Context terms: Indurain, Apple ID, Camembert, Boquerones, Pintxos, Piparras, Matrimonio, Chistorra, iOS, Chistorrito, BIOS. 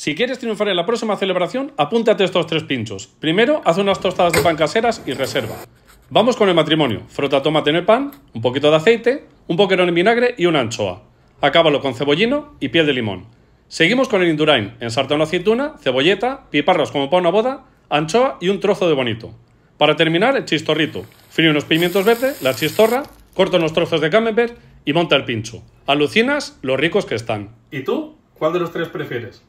Si quieres triunfar en la próxima celebración, apúntate estos 3 pinchos. Primero, haz unas tostadas de pan caseras y reserva. Vamos con el matrimonio. Frota tomate en el pan, un poquito de aceite, un boquerón en vinagre y una anchoa. Acábalo con cebollino y piel de limón. Seguimos con el Indurain. Ensarta una aceituna, cebolleta, piparras como para una boda, anchoa y un trozo de bonito. Para terminar, el chistorrito. Fríe unos pimientos verdes, la chistorra, corta unos trozos de camembert y monta el pincho. Alucinas los ricos que están. ¿Y tú? ¿Cuál de los 3 prefieres?